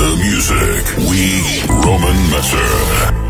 the music. We, Roman Messer.